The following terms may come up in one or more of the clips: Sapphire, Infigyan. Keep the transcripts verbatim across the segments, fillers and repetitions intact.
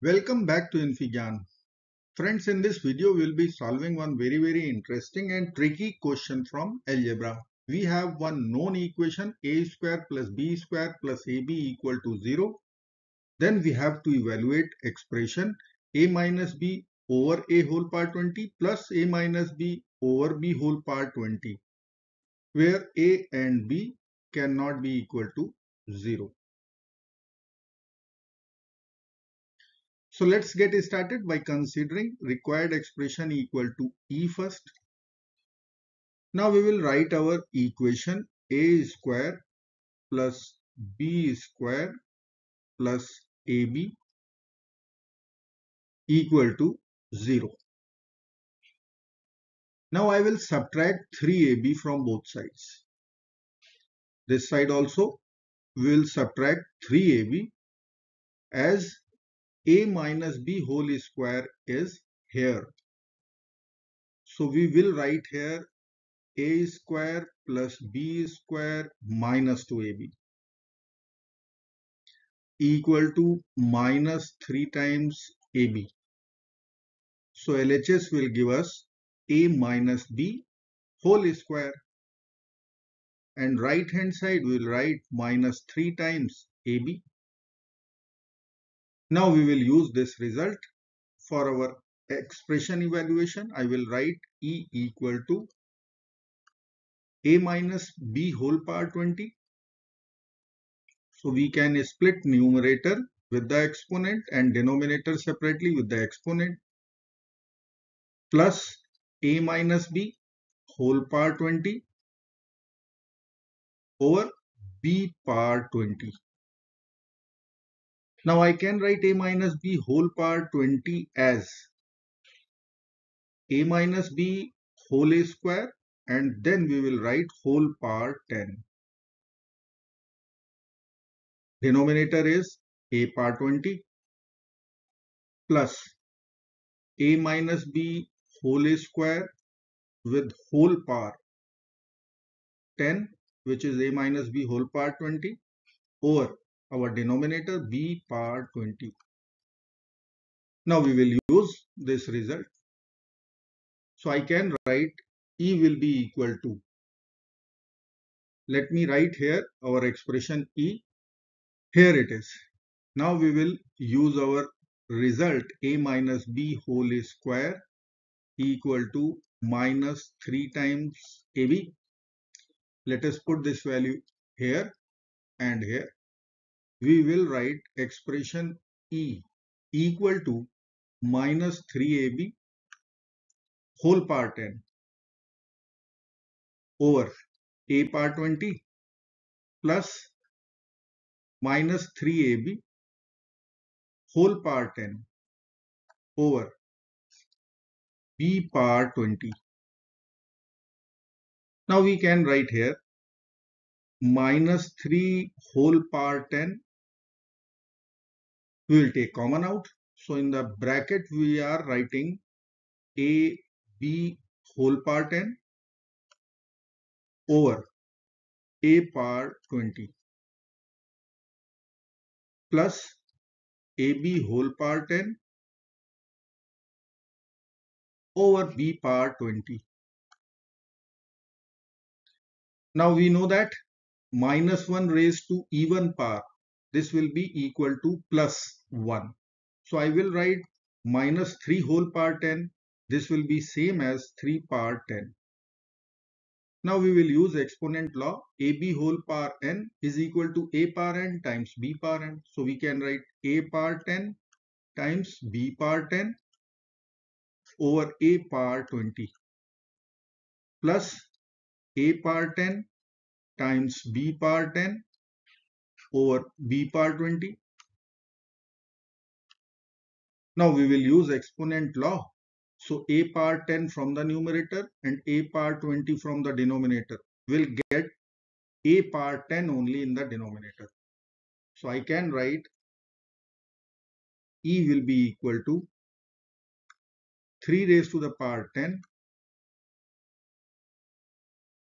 Welcome back to Infigyan. Friends, in this video we will be solving one very very interesting and tricky question from algebra. We have one known equation a square plus b square plus ab equal to zero. Then we have to evaluate expression a minus b over a whole power twenty plus a minus b over b whole power twenty, where a and b cannot be equal to zero. So let's get started by considering required expression equal to E first. Now we will write our equation A square plus B square plus A B equal to zero. Now I will subtract three A B from both sides. This side also we will subtract three A B as a minus b whole square is here. So we will write here a square plus b square minus two A B equal to minus three times A B. So L H S will give us a minus b whole square, and right hand side we will write minus three times A B. Now we will use this result for our expression evaluation. I will write E equal to a minus b whole power twenty. So we can split numerator with the exponent and denominator separately with the exponent, plus a minus b whole power twenty over b power twenty. Now I can write a minus b whole power twenty as a minus b whole square, and then we will write whole power ten. Denominator is a power twenty plus a minus b whole square with whole power ten, which is a minus b whole power twenty, over our denominator b power twenty. Now we will use this result. So I can write E will be equal to, let me write here our expression E. Here it is. Now we will use our result a minus b whole square equal to minus three times A B. Let us put this value here and here. We will write expression E equal to minus three A B whole power ten over a power twenty plus minus three A B whole power ten over b power twenty. Now we can write here minus three whole power ten. We will take common out. So in the bracket we are writing a b whole power ten over a power twenty plus a b whole power ten over b power twenty. Now we know that minus one raised to even power, this will be equal to plus one. So I will write minus three whole power ten. This will be same as three power ten. Now we will use exponent law. A B whole power n is equal to a power n times b power n. So we can write a power ten times b power ten over a power twenty plus a power ten times b power ten over b power twenty. Now we will use exponent law. So a power ten from the numerator and a power twenty from the denominator will get a power ten only in the denominator. So I can write E will be equal to three raised to the power ten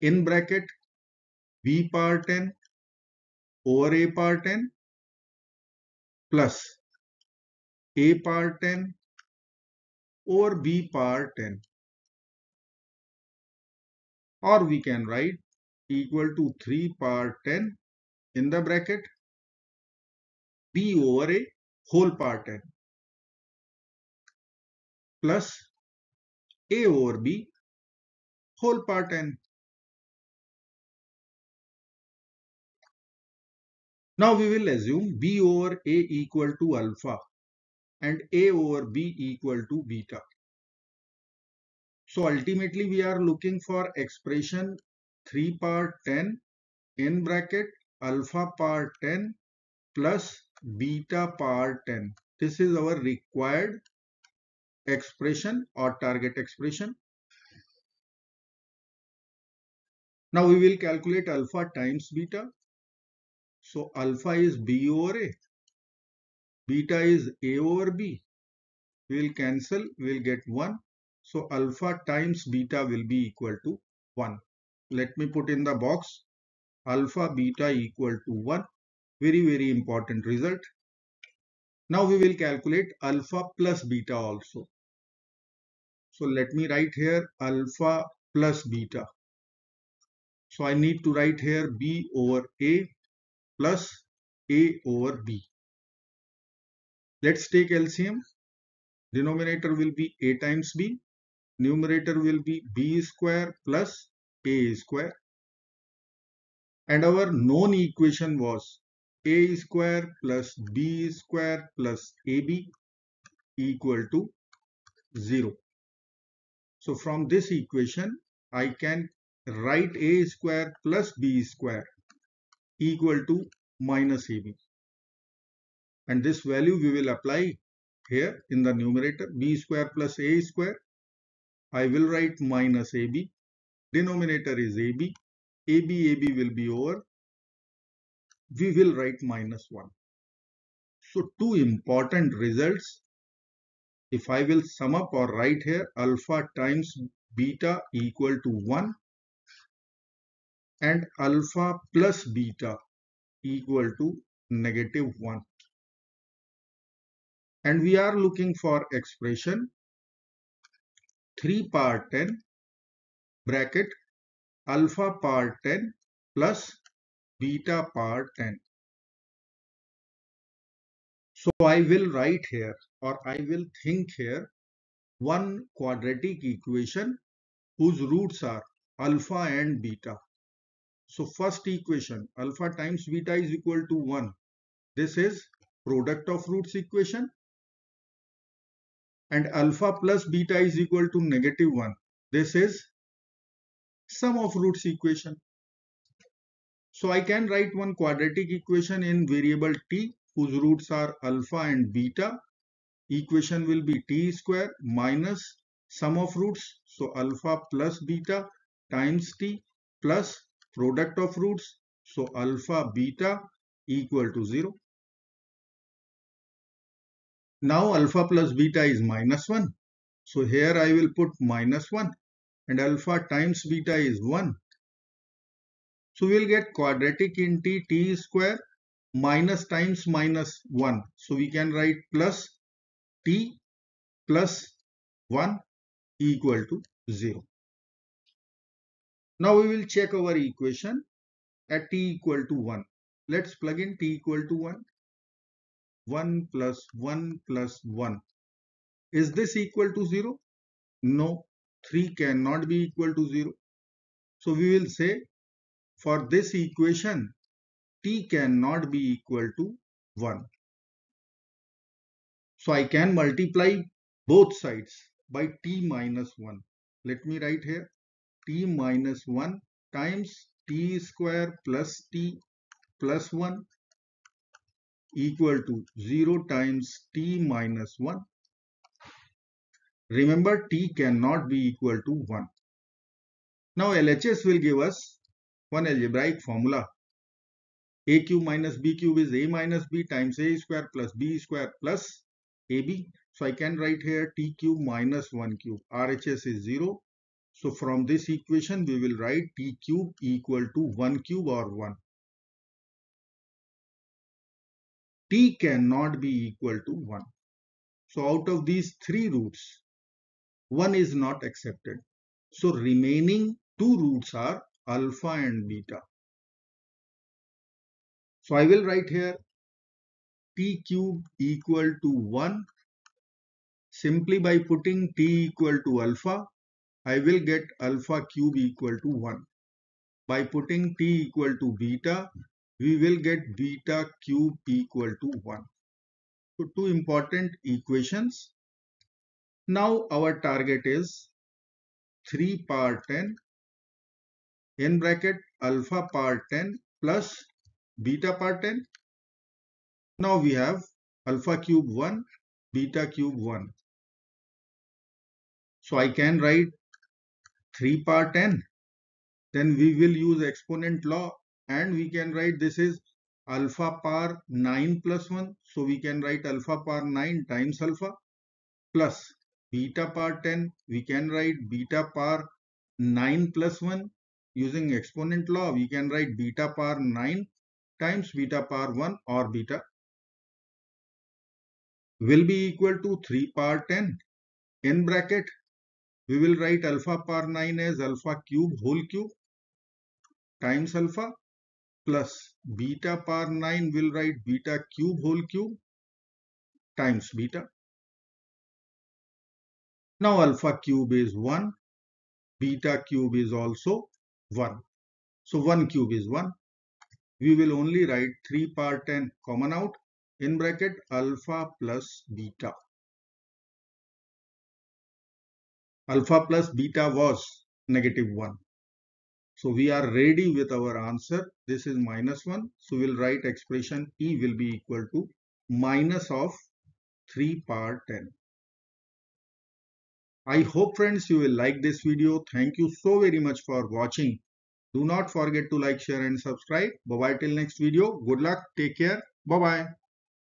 in bracket b power ten over a power ten plus A power ten or B power ten, or we can write equal to three power ten in the bracket B over A whole power ten plus A over B whole power ten. Now we will assume B over A equal to alpha and A over B equal to beta. So ultimately we are looking for expression three power ten in bracket alpha power ten plus beta power ten. This is our required expression or target expression. Now we will calculate alpha times beta. So alpha is B over A, beta is A over B. We will cancel, we will get one. So alpha times beta will be equal to one. Let me put in the box alpha beta equal to one. Very, very important result. Now we will calculate alpha plus beta also. So let me write here alpha plus beta. So I need to write here B over A plus A over B. Let's take L C M. Denominator will be A times B. Numerator will be B square plus A square. And our known equation was A square plus B square plus A B equal to zero. So from this equation, I can write A square plus B square equal to minus A B, and this value we will apply here in the numerator. B square plus A square, I will write minus A B. Denominator is A B, A B, A B will be over, we will write minus one. So two important results. If I will sum up or write here, alpha times beta equal to one and alpha plus beta equal to negative one. And we are looking for expression three power ten bracket alpha power ten plus beta power ten. So I will write here, or I will think here, one quadratic equation whose roots are alpha and beta. So first equation alpha times beta is equal to one. This is product of roots equation, and alpha plus beta is equal to negative one. This is sum of roots equation. So I can write one quadratic equation in variable t whose roots are alpha and beta. Equation will be t square minus sum of roots. So alpha plus beta times t plus product of roots. So alpha beta equal to zero. Now alpha plus beta is minus one. So here I will put minus one, and alpha times beta is one. So we will get quadratic in t, t square minus times minus one. So we can write plus t plus one equal to zero. Now we will check our equation at t equal to one. Let's plug in t equal to one. one plus one plus one. Is this equal to zero? No, three cannot be equal to zero. So we will say, for this equation, t cannot be equal to one. So I can multiply both sides by t minus one. Let me write here t minus one times t square plus t plus one equal to zero times t minus one. Remember, t cannot be equal to one. Now L H S will give us one algebraic formula. A cube minus B cube is A minus B times A square plus B square plus A B. So I can write here T cube minus one cube. R H S is zero. So from this equation we will write T cube equal to one cube or one. T cannot be equal to one. So out of these three roots, one is not accepted. So remaining two roots are alpha and beta. So I will write here t cubed equal to one. Simply by putting t equal to alpha, I will get alpha cube equal to one. By putting t equal to beta, we will get beta cube equal to one. So two important equations. Now our target is three power ten in bracket alpha power ten plus beta power ten. Now we have alpha cube one, beta cube one. So I can write three power ten. Then we will use exponent law and we can write this is alpha power nine plus one. So we can write alpha power nine times alpha plus beta power ten. We can write beta power nine plus one. Using exponent law, we can write beta power nine times beta power one, or beta will be equal to three power ten. In bracket, we will write alpha power nine as alpha cube whole cube times alpha plus beta power nine, will write beta cube whole cube times beta. Now alpha cube is one, beta cube is also one. So one cube is one. We will only write three power ten common out, in bracket alpha plus beta. Alpha plus beta was negative one. So we are ready with our answer. This is minus one. So we'll write expression E will be equal to minus of three power ten. I hope friends you will like this video. Thank you so very much for watching. Do not forget to like, share and subscribe. Bye bye till next video. Good luck. Take care. Bye bye.